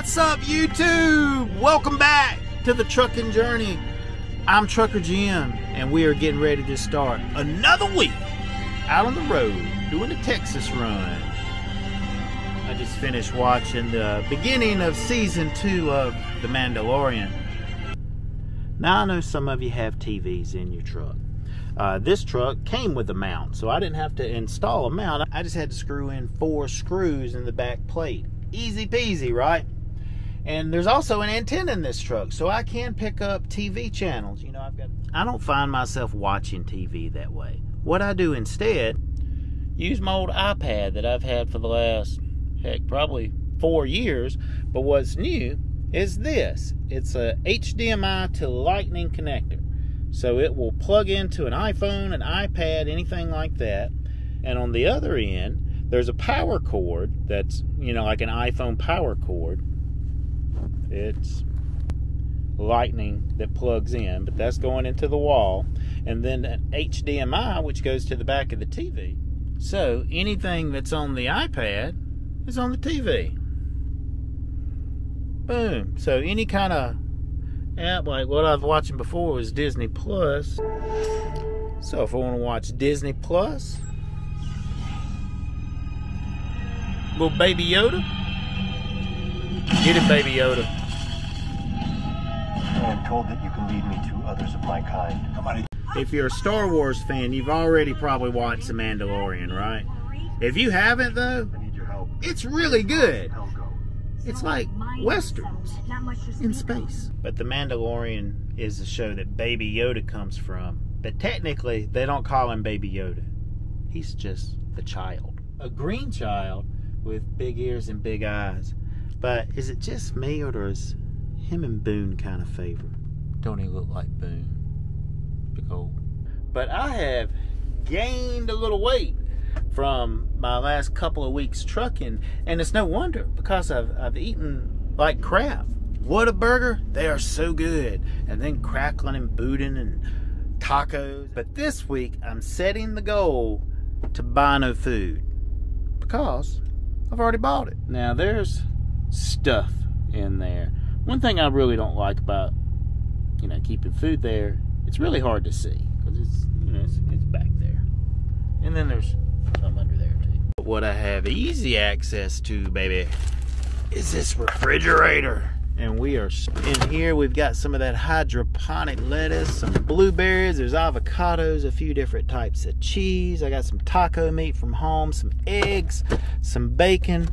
What's up, YouTube? Welcome back to The Trucking Journey. I'm Trucker GM, and we are getting ready to start another week out on the road doing the Texas run. I just finished watching the beginning of season 2 of The Mandalorian. Now I know some of you have TVs in your truck. This truck came with a mount, so I didn't have to install a mount. I just had to screw in 4 screws in the back plate. Easy peasy, right? And there's also an antenna in this truck, so I can pick up TV channels. You know, I don't find myself watching TV that way. What I do instead, use my old iPad that I've had for the last, heck, probably 4 years. But what's new is this. It's a HDMI to Lightning connector. So it will plug into an iPhone, an iPad, anything like that. And on the other end, there's a power cord that's, you know, like an iPhone power cord. It's Lightning that plugs in, but that's going into the wall. And then an HDMI, which goes to the back of the TV. So anything that's on the iPad is on the TV. Boom. So any kind of app, like what I was watching before was Disney Plus. So if I want to watch Disney Plus, little Baby Yoda. Get it, Baby Yoda. I am told that you can lead me to others of my kind. If you're a Star Wars fan, you've already probably watched The Mandalorian, right? If you haven't, though, it's really good. It's like Westerns in space. But The Mandalorian is the show that Baby Yoda comes from. But technically, they don't call him Baby Yoda. He's just the child. A green child with big ears and big eyes. But is it just me, or is him and Boone kind of favorite? Don't he look like Boone? Big old. But I have gained a little weight from my last couple of weeks trucking, and it's no wonder, because I've eaten like crap. What a burger, they are so good. And then crackling and boudin and tacos. But this week, I'm setting the goal to buy no food, because I've already bought it. Now there's stuff in there. One thing I really don't like about, you know, keeping food there, it's really hard to see because it's, you know, it's back there. And then there's some under there too. But what I have easy access to, baby, is this refrigerator. And we are in here. We've got some of that hydroponic lettuce, some blueberries, there's avocados, a few different types of cheese. I got some taco meat from home, some eggs, some bacon,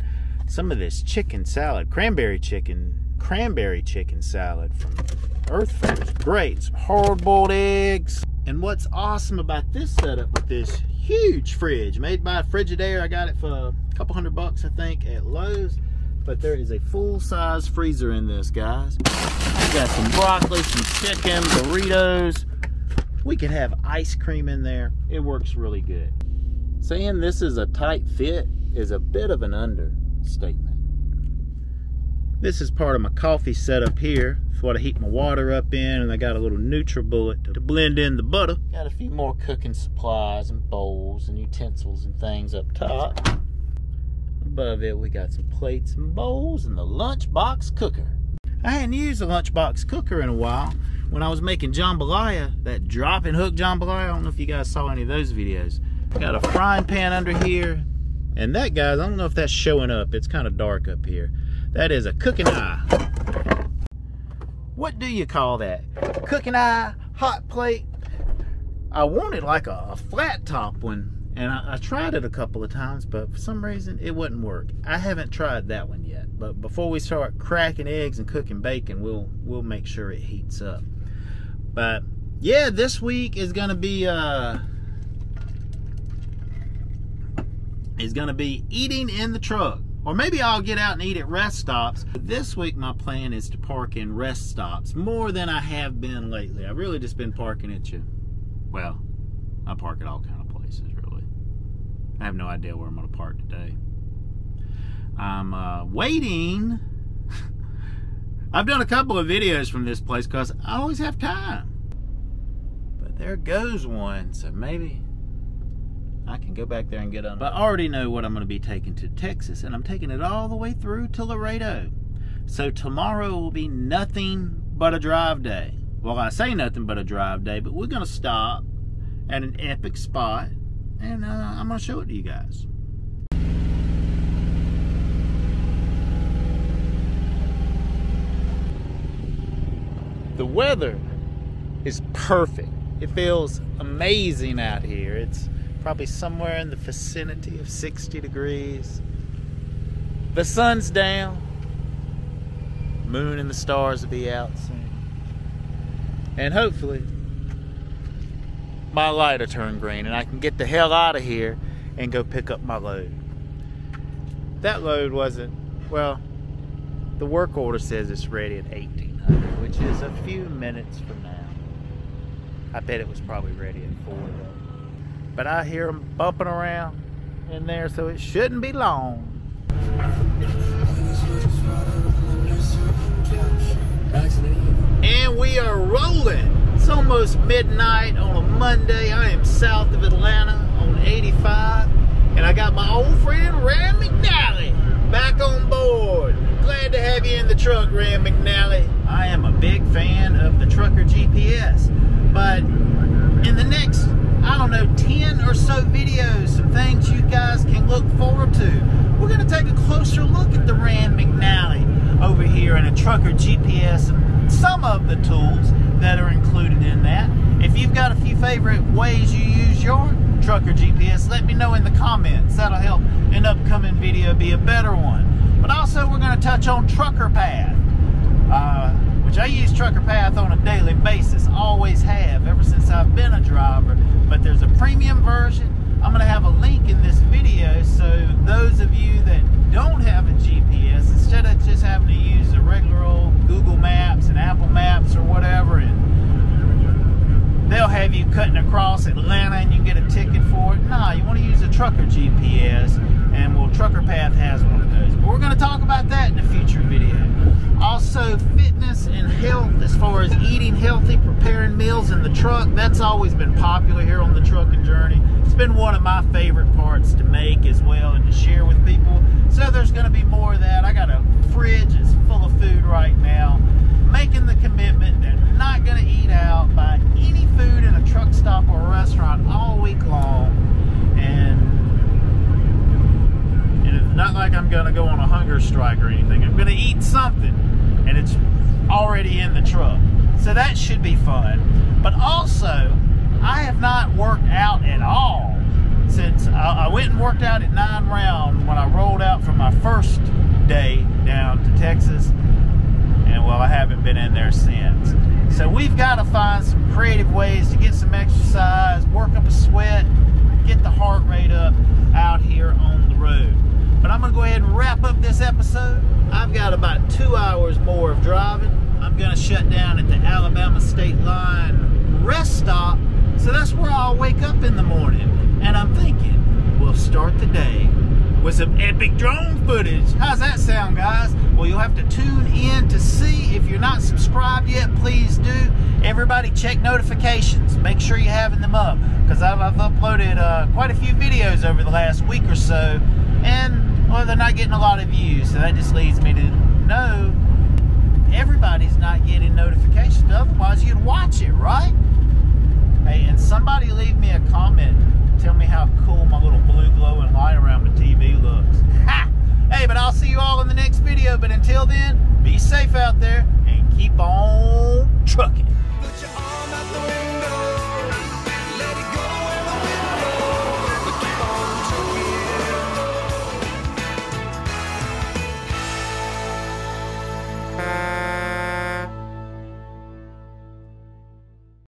some of this chicken salad, cranberry chicken salad from Earth First. Great, some hard-boiled eggs. And what's awesome about this setup with this huge fridge made by Frigidaire, I got it for $200, I think, at Lowe's. But there is a full-size freezer in this, guys. We got some broccoli, some chicken, burritos. We can have ice cream in there. It works really good. Saying this is a tight fit is a bit of an understatement. This is part of my coffee setup here. It's what I heat my water up in, and I got a little Nutribullet to blend in the butter. Got a few more cooking supplies and bowls and utensils and things up top. Above it, we got some plates and bowls and the lunchbox cooker. I hadn't used a lunchbox cooker in a while. When I was making jambalaya, that drop and hook jambalaya, I don't know if you guys saw any of those videos. Got a frying pan under here. And that, guys, I don't know if that's showing up. It's kind of dark up here. That is a cooking eye. What do you call that? Cooking eye, hot plate. I wanted like a flat top one. And I tried it a couple of times, but for some reason, it wouldn't work. I haven't tried that one yet. But before we start cracking eggs and cooking bacon, we'll make sure it heats up. But, yeah, this week is going to be eating in the truck. Or maybe I'll get out and eat at rest stops. This week, my plan is to park in rest stops more than I have been lately. I've really just been parking at you. Well, I park at all kinds of places, really. I have no idea where I'm going to park today. I'm waiting. I've done a couple of videos from this place because I always have time. But there goes one, so maybe I can go back there and get on. But I already know what I'm going to be taking to Texas, and I'm taking it all the way through to Laredo. So tomorrow will be nothing but a drive day. Well, I say nothing but a drive day, but we're going to stop at an epic spot, and I'm going to show it to you guys. The weather is perfect. It feels amazing out here. It's probably somewhere in the vicinity of 60 degrees. The sun's down. Moon and the stars will be out soon. And hopefully, my light will turn green and I can get the hell out of here and go pick up my load. That load wasn't, well, the work order says it's ready at 1800, which is a few minutes from now. I bet it was probably ready at 4 though. But I hear them bumping around in there, so it shouldn't be long. And we are rolling. It's almost midnight on a Monday. I am south of Atlanta on 85, and I got my old friend Rand McNally back on board. Glad to have you in the truck, Rand McNally. I am a big fan of the Trucker GPS, but in the next, I don't know, 10 or so videos, some things you guys can look forward to. We're going to take a closer look at the Rand McNally over here and a Trucker GPS and some of the tools that are included in that. If you've got a few favorite ways you use your Trucker GPS, let me know in the comments. That'll help an upcoming video be a better one. But also we're going to touch on Trucker Path, which I use Trucker Path on a daily basis, always have ever since I've been a driver, but there's a premium version. I'm going to have a link in this video, so those of you that don't have a GPS, instead of just having to use the regular old Google Maps and Apple Maps or whatever, and they'll have you cutting across Atlanta and you get a ticket for it. Nah, you want to use a Trucker GPS, and well, Trucker Path has one of those. But we're going to talk about that in a future video. Also, fitness and health, as far as eating healthy, preparing meals in the truck, that's always been popular here on the Trucking Journey. It's been one of my favorite parts to make as well and to share with people. So there's going to be more of that. I got a fridge that's full of food right now. Making the commitment that I'm not going to eat out, buy any food in a truck stop or a restaurant all week long. And it's not like I'm going to go on a hunger strike or anything. I'm going to eat something, and it's already in the truck. So that should be fun. But also, I have not worked out at all since I went and worked out at Nine Rounds when I rolled out from my first day down to Texas, and well, I haven't been in there since. So we've got to find some creative ways to get some exercise, work up a sweat, get the heart rate up out here on the road. But I'm going to go ahead and wrap up this episode. I've got about 2 hours more of driving. I'm going to shut down at the Alabama state line rest stop, so that's where I'll wake up in the morning. And I'm thinking, we'll start the day with some epic drone footage. How's that sound, guys? Well, you'll have to tune in to see. If you're not subscribed yet, please do. Everybody, check notifications. Make sure you're having them up, because I've uploaded quite a few videos over the last week or so, and, well, they're not getting a lot of views, so that just leads me to know everybody's not getting notifications. Otherwise, you'd watch it, right? Hey, and somebody leave me a comment. Tell me how cool my little blue glowing light around my TV looks. Ha! Hey, but I'll see you all in the next video. But until then, be safe out there and keep on